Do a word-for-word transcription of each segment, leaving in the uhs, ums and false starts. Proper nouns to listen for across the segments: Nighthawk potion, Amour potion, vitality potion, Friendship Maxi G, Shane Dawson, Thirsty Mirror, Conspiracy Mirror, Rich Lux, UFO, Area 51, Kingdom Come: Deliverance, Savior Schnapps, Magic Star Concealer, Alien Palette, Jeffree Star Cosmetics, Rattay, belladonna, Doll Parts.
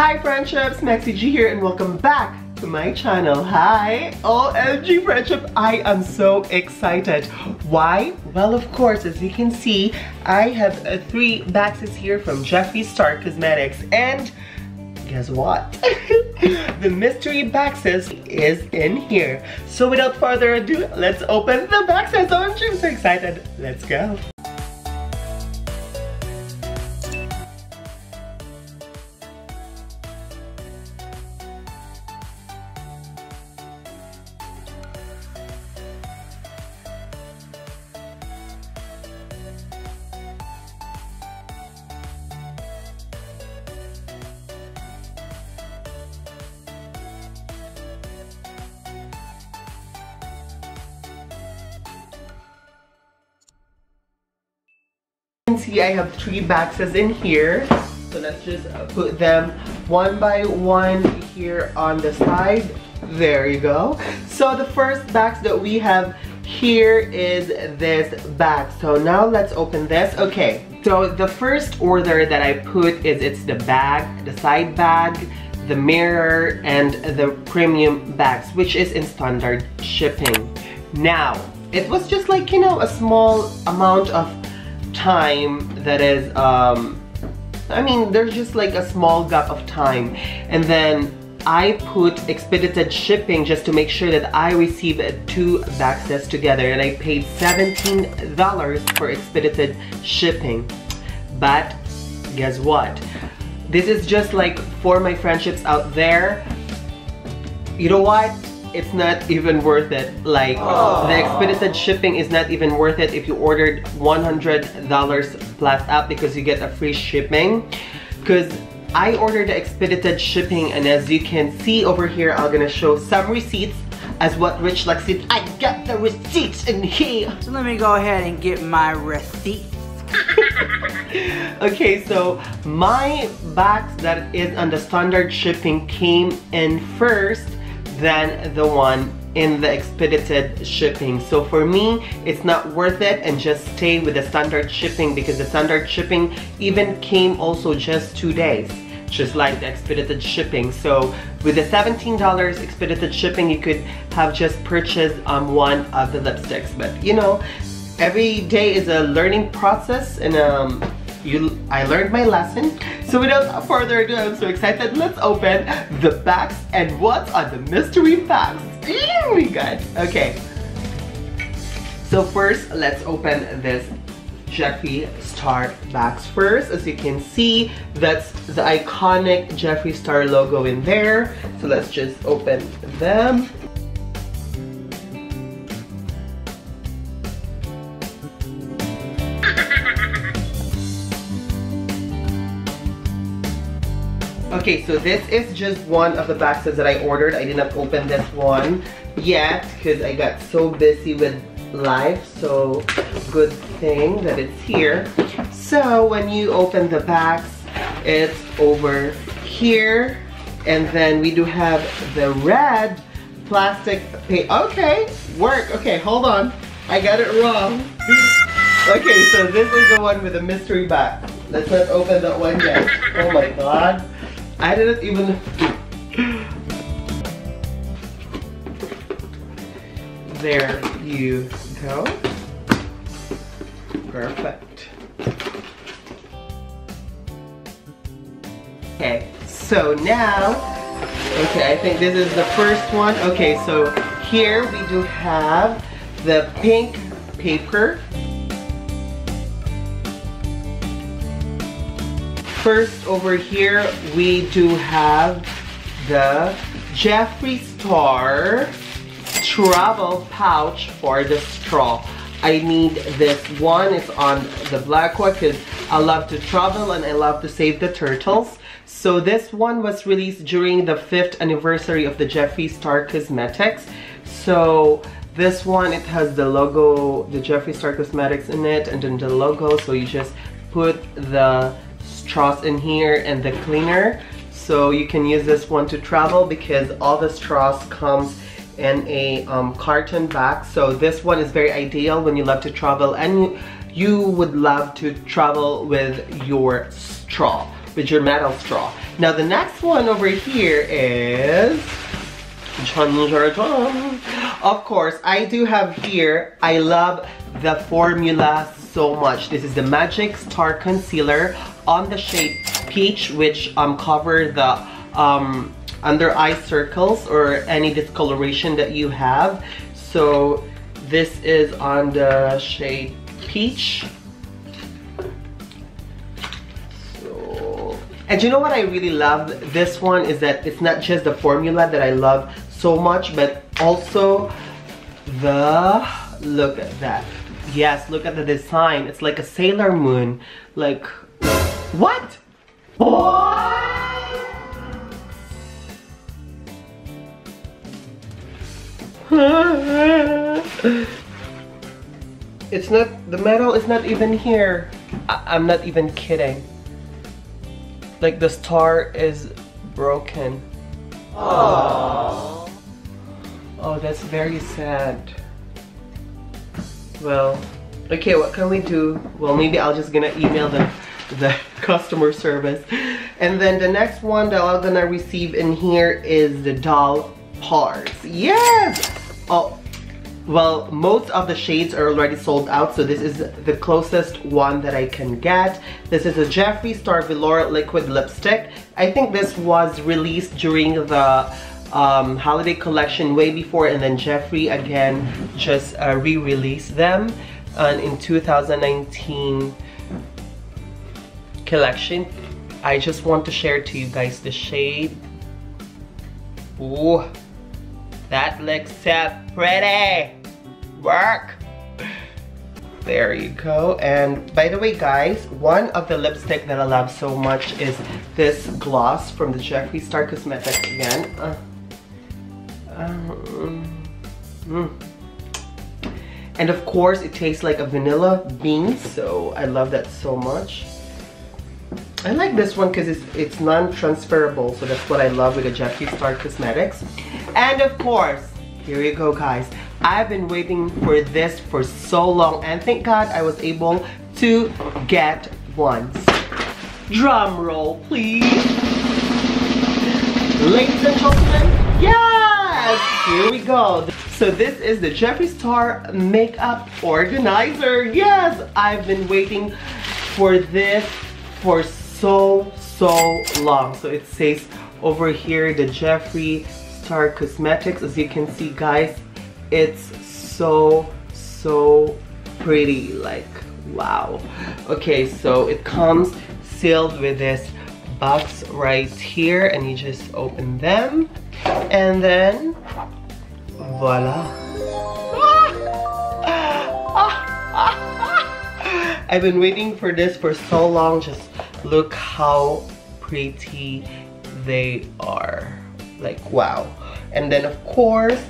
Hi Friendships, Maxi G here and welcome back to my channel. Hi, O M G Friendship, I am so excited. Why? Well, of course, as you can see, I have uh, three boxes here from Jeffree Star Cosmetics, and guess what? The mystery boxes is in here. So without further ado, let's open the boxes. O M G, I'm so excited. Let's go. See, I have three boxes in here, so let's just put them one by one here on the side. There you go. So the first box that we have here is this box. So now let's open this. Okay, so the first order that I put is it's the bag, the side bag, the mirror, and the premium bags, which is in standard shipping. Now it was just like, you know, a small amount of time that is um I mean there's just like a small gap of time, and then I put expedited shipping just to make sure that I receive two boxes together, and I paid seventeen dollars for expedited shipping. But guess what, this is just like for my friendships out there, you know what, it's not even worth it. Like, aww, the expedited shipping is not even worth it if you ordered one hundred dollars plus up, because you get a free shipping. Because I ordered the expedited shipping, and as you can see over here, I'm gonna show some receipts as what Rich Lux did. I got the receipts in here. So let me go ahead and get my receipts. Okay, so my box that is on the standard shipping came in first than the one in the expedited shipping. So for me, it's not worth it, and just stay with the standard shipping, because the standard shipping even came also just two days, just like the expedited shipping. So with the seventeen dollars expedited shipping, you could have just purchased um, one of the lipsticks. But you know, every day is a learning process, and um, you, I learned my lesson. So without further ado, I'm so excited. Let's open the box and what's on the mystery box. Here we go. Okay. So first, let's open this Jeffree Star box first. As you can see, that's the iconic Jeffree Star logo in there. So let's just open them. Okay, so this is just one of the boxes that I ordered. I didn't open this one yet because I got so busy with life, so good thing that it's here. So when you open the box, it's over here, and then we do have the red plastic paper. Okay, work. Okay, hold on. I got it wrong. Okay, so this is the one with the mystery box. Let's not open that one yet. Oh my god. I didn't even... There you go. Perfect. Okay, so now... Okay, I think this is the first one. Okay, so here we do have the pink paper. First, over here, we do have the Jeffree Star travel pouch for the straw. I need this one. It's on the black one because I love to travel and I love to save the turtles. So this one was released during the fifth anniversary of the Jeffree Star Cosmetics. So this one, it has the logo, the Jeffree Star Cosmetics in it, and then the logo. So you just put the straws in here and the cleaner, so you can use this one to travel, because all the straws comes in a um, carton bag. So this one is very ideal when you love to travel, and you, you would love to travel with your straw, with your metal straw. Now the next one over here is... Of course, I do have here, I love the formula so much. This is the Magic Star Concealer on the shade Peach, which um, cover the um, under eye circles or any discoloration that you have. So this is on the shade Peach. So, and you know what I really love this one is that it's not just the formula that I love so much, but also the look at that. Yes, look at the design. It's like a Sailor Moon. Like what? What? It's not, the metal is not even here. I, I'm not even kidding. Like the star is broken. Oh. Oh, that's very sad. Well, okay, what can we do? Well, maybe I'll just gonna email the, the customer service. And then the next one that I'm gonna receive in here is the Doll Parts. Yes! Oh, well, most of the shades are already sold out, so this is the closest one that I can get. This is a Jeffree Star Velour Liquid Lipstick. I think this was released during the um, holiday collection way before, and then Jeffree again just uh, re-released them and in two thousand nineteen collection. I just want to share to you guys the shade. Ooh, that looks so pretty. Work. There you go. And by the way, guys, one of the lipstick that I love so much is this gloss from the Jeffree Star Cosmetics again. Uh, um, mm. And of course, it tastes like a vanilla bean, so I love that so much. I like this one because it's, it's non-transferable, so that's what I love with the Jeffree Star Cosmetics. And of course, here you go, guys. I've been waiting for this for so long, and thank God I was able to get one. Drum roll, please. Ladies and gentlemen, yes! Here we go. So this is the Jeffree Star Makeup Organizer. Yes! I've been waiting for this for so, so long. So it says over here, the Jeffree Star Cosmetics. As you can see, guys, it's so, so pretty. Like, wow. Okay, so it comes sealed with this box right here, and you just open them, and then voila. I've been waiting for this for so long. Just look how pretty they are. Like, wow. And then of course,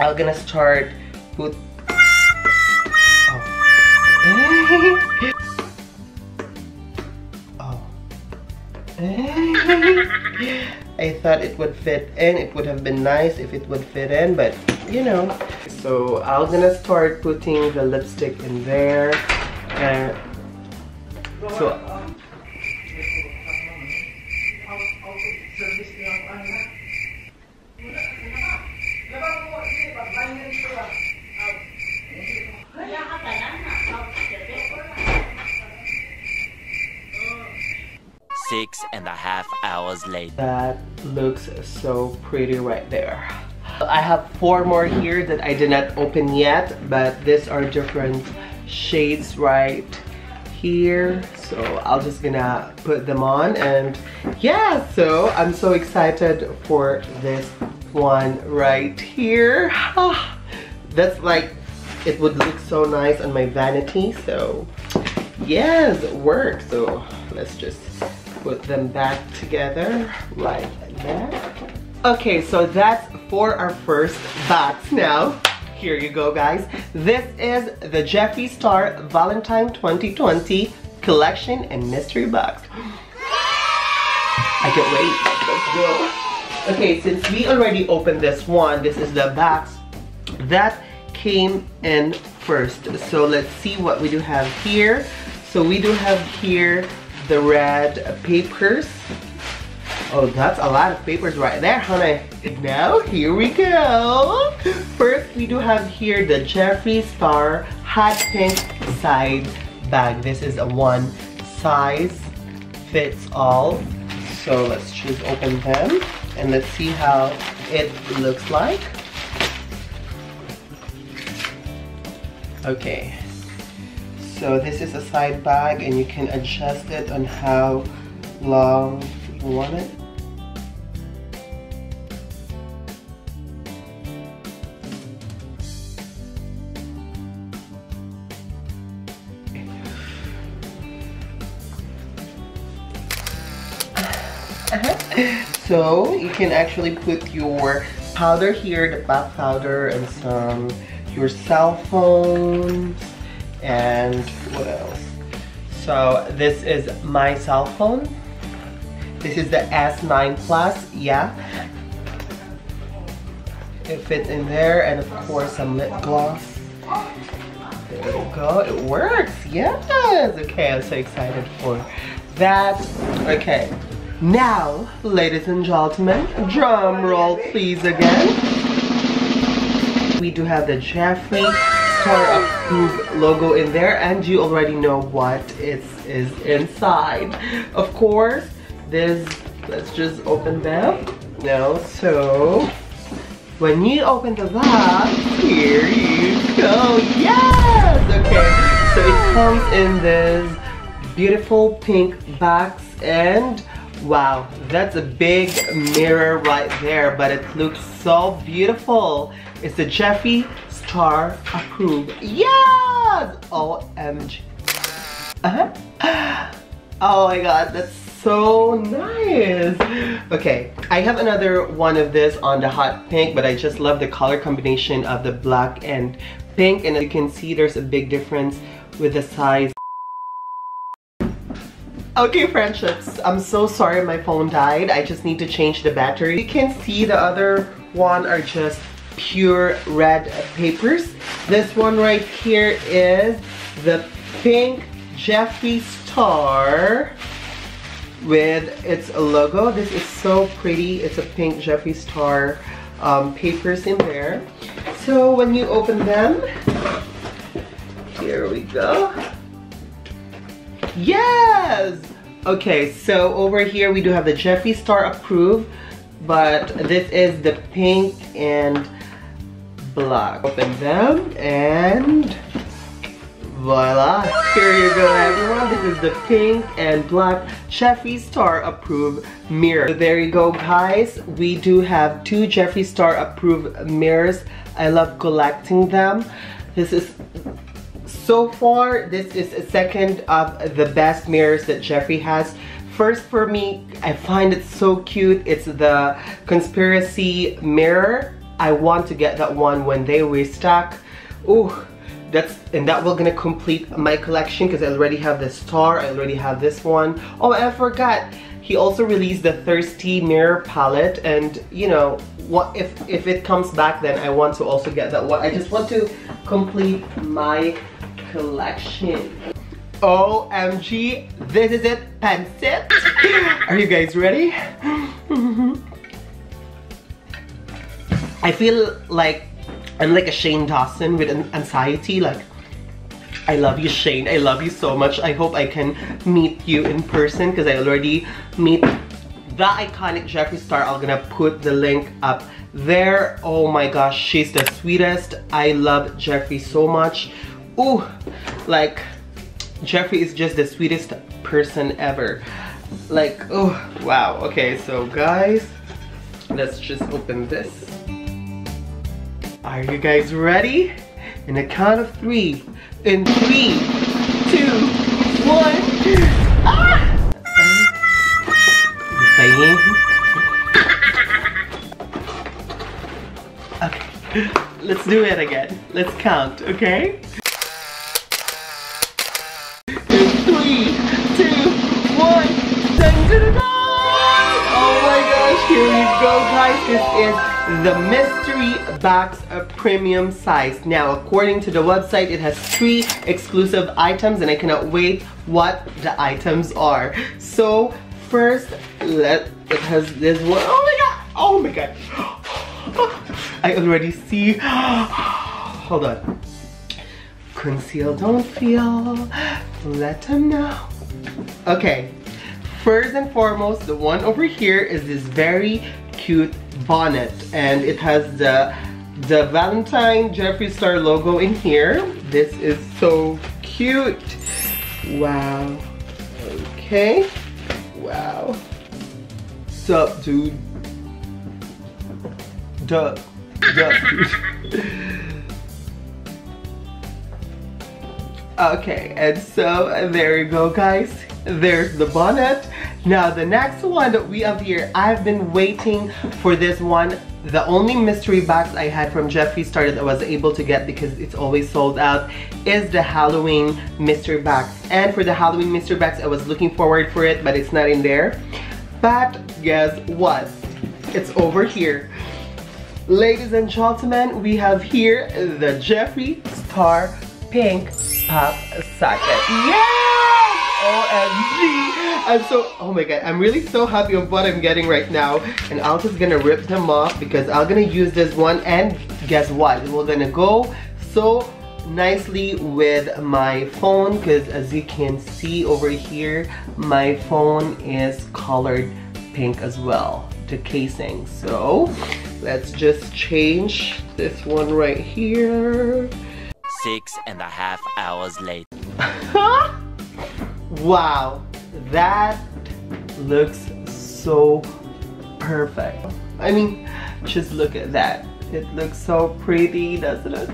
I'm gonna start with... Oh. Oh. I thought it would fit in. It would have been nice if it would fit in, but you know. So I'm gonna start putting the lipstick in there. Uh, so, six and a half hours later. That looks so pretty right there. I have four more here that I did not open yet, but these are different shades right here, so I'll just gonna put them on. And yeah, so I'm so excited for this one right here. Ah, that's like, it would look so nice on my vanity. So yes, work. So let's just put them back together like that. Okay, so that's for our first box. Now here you go, guys. This is the Jeffree Star Valentine twenty twenty Collection and Mystery Box. I can't wait. Let's go. Okay, since we already opened this one, this is the box that came in first. So let's see what we do have here. So we do have here the red papers. Oh, that's a lot of papers right there, honey. Now, here we go. First, we do have here the Jeffree Star Hot Pink Side Bag. This is a one size fits all. So let's just open them and let's see how it looks like. Okay. So this is a side bag and you can adjust it on how long you want it. Uh-huh. So you can actually put your powder here, the bath powder, and some your cell phones and what else. So this is my cell phone. This is the S nine plus, yeah. It fits in there, and of course some lip gloss. There we go, it works, yes! Okay, I'm so excited for that. Okay, now, ladies and gentlemen, drum roll please again. We do have the Jeffree Star approved logo in there, and you already know what it is inside. Of course, this, let's just open them now. So when you open the box, here you go. Yes! Okay, so it comes in this beautiful pink box, and wow, that's a big mirror right there, but it looks so beautiful. It's the Jeffree Star approved. Yes! O M G. Uh-huh. Oh my god, that's so nice. Okay, I have another one of this on the hot pink, but I just love the color combination of the black and pink, and you can see there's a big difference with the size. Okay, friendships, I'm so sorry my phone died. I just need to change the battery. You can see the other one are just pure red papers. This one right here is the pink Jeffree Star with its logo. This is so pretty. It's a pink Jeffree Star um, papers in there. So when you open them, here we go. Yes! Okay, so over here we do have the Jeffree Star approved, but this is the pink and black. Open them and voila, here you go everyone, this is the pink and black Jeffree Star approved mirror. So there you go guys, we do have two Jeffree Star approved mirrors. I love collecting them. This is, so far, this is a second of the best mirrors that Jeffree has. First for me, I find it so cute, it's the Conspiracy Mirror. I want to get that one when they restock. Ooh. That's, and that will gonna complete my collection because I already have the star, I already have this one. Oh, I forgot, he also released the Thirsty Mirror palette, and you know, what if, if it comes back then I want to also get that one. I just want to complete my collection. O M G, this is it, pencil. Are you guys ready? I feel like I'm like a Shane Dawson with an anxiety, like, I love you Shane, I love you so much, I hope I can meet you in person because I already meet the iconic Jeffree Star. I'm gonna put the link up there. Oh my gosh, she's the sweetest. I love Jeffree so much. Ooh, like, Jeffree is just the sweetest person ever. Like, oh, wow. Okay, so guys, let's just open this. Are you guys ready? In a count of three. In three, two, one. Ah! Okay. Let's do it again. Let's count, okay? In three, two, one. Dun, dun, dun, dun. Oh my gosh, Here you go, guys. This is the mystery box of premium size. Now, according to the website, it has three exclusive items, and I cannot wait what the items are. So first, let it has this one. Oh my god! Oh my god! I already see. Hold on. Conceal, don't feel. Let them know. Okay. First and foremost, the one over here is this very cute bonnet, and it has the the Valentine Jeffree Star logo in here. This is so cute. Wow. Okay. Wow. What's up, dude? Duh. Duh. Okay, and so there you go, guys. There's the bonnet. Now the next one that we have here, I've been waiting for this one. The only mystery box I had from Jeffree Star that I was able to get, because it's always sold out, is the Halloween mystery box. And for the Halloween mystery box, I was looking forward for it, but it's not in there. But guess what? It's over here. Ladies and gentlemen, we have here the Jeffree Star Pink Pop Socket. Yay! O M G! I'm so, oh my god, I'm really so happy of what I'm getting right now. And I'm just gonna rip them off, because I'm gonna use this one, and guess what? We're gonna go so nicely with my phone, because as you can see over here, my phone is colored pink as well, the casing. So let's just change this one right here. Six and a half hours later. Wow, that looks so perfect. I mean, just look at that. It looks so pretty, doesn't it?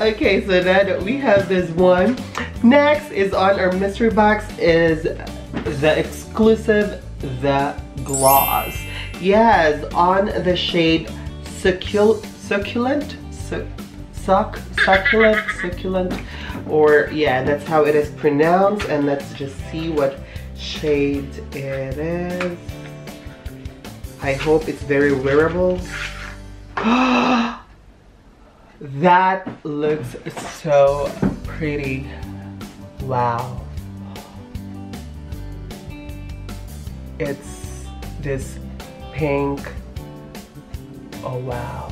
Okay, so then we have this one. Next is on our mystery box is the exclusive, the gloss. Yes, on the shade succul succulent. Suc Suck, succulent, succulent, or yeah, that's how it is pronounced. And let's just see what shade it is. I hope it's very wearable. That looks so pretty. Wow. It's this pink. Oh, wow.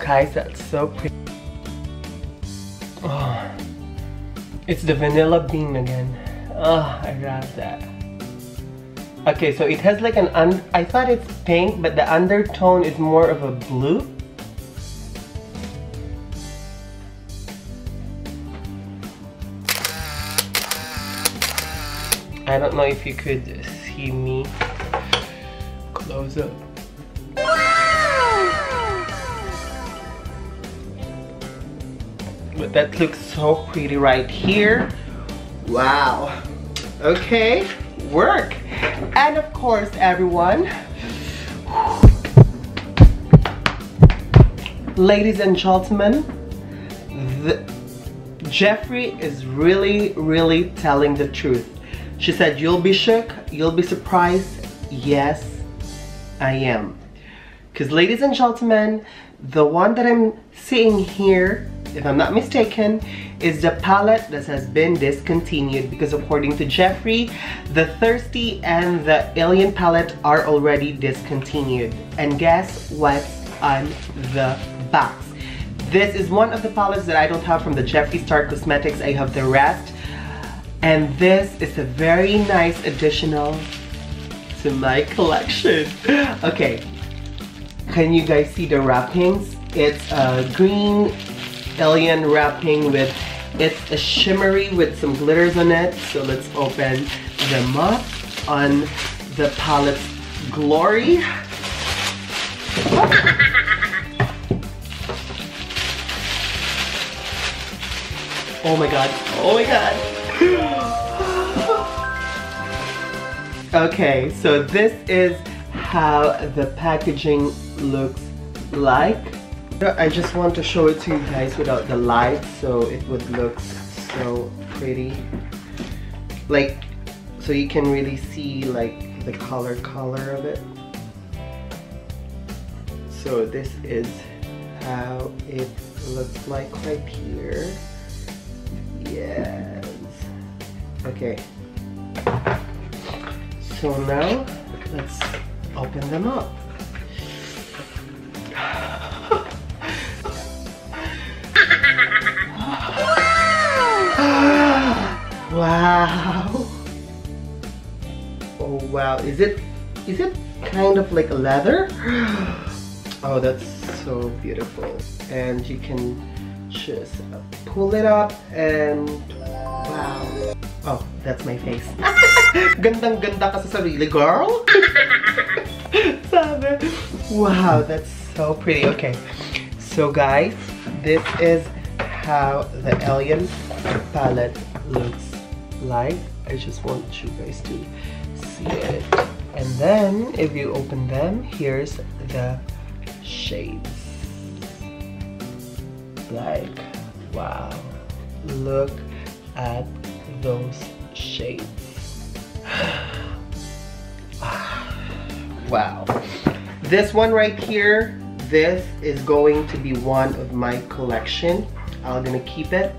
Guys, that's so pretty. Oh, it's the vanilla bean again. Oh, I love that. Okay, so it has like an un I thought it's pink, but the undertone is more of a blue. I don't know if you could see me close up. But that looks so pretty right here. Wow. Okay, work. And of course, everyone, ladies and gentlemen, the Jeffree is really, really telling the truth. She said, you'll be shook, you'll be surprised. Yes, I am. Because ladies and gentlemen, the one that I'm seeing here, if I'm not mistaken, is the palette that has been discontinued, because according to Jeffree, the Thirsty and the Alien palette are already discontinued. And guess what's on the box? This is one of the palettes that I don't have from the Jeffree Star Cosmetics. I have the rest. And this is a very nice additional to my collection. Okay. Can you guys see the wrappings? It's a green alien wrapping with, it's a shimmery with some glitters on it. So let's open them up on the palette's glory. Oh my god, oh my god. Okay, so this is how the packaging looks like. I just want to show it to you guys without the light, so it would look so pretty. Like, so you can really see like the color color of it. So this is how it looks like right here. Yes. Okay. So now let's open them up. Wow. Oh wow. Is it is it kind of like a leather? Oh, that's so beautiful. And you can just pull it up and wow. Oh, that's my face. Gandang ganda ka sa sarili, girl. Sabi. Wow, that's so pretty. Okay. So guys, this is how the Alien palette looks like. I just want you guys to see it. And then if you open them, here's the shades. Like wow, look at those shades. Wow, this one right here, this is going to be one of my collection. I'm gonna keep it.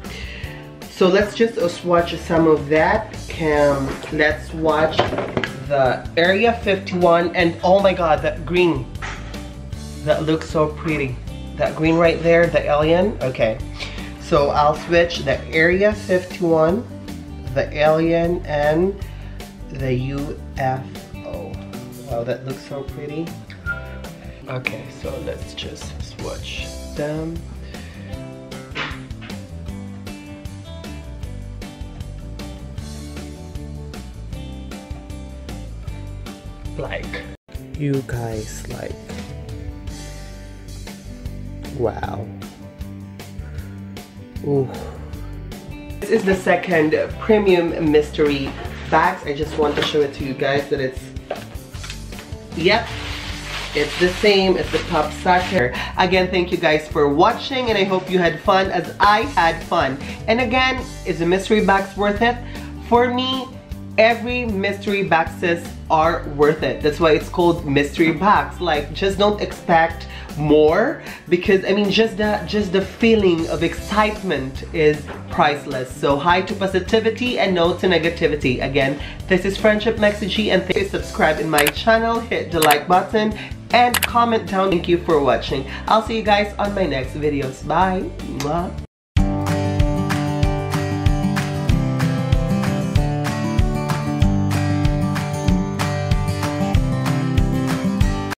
So let's just swatch some of that. Um, let's watch the Area fifty-one, and oh my god, that green. That looks so pretty. That green right there, the alien. Okay, so I'll switch the Area fifty-one, the alien, and the U F O. Wow, that looks so pretty. Okay, so let's just swatch them. Like you guys, like wow. Ooh. This is the second premium mystery box. I just want to show it to you guys that it's, yep, it's the same as the pop sucker. Again, thank you guys for watching, and I hope you had fun as I had fun. And again, is a mystery box worth it? For me, every mystery boxes are worth it. That's why it's called mystery box. Like, just don't expect more, because I mean, just the just the feeling of excitement is priceless. So hi to positivity and no to negativity. Again, this is Friendship Maxi G, and please subscribe in my channel, hit the like button, and comment down. Thank you for watching. I'll see you guys on my next videos. Bye.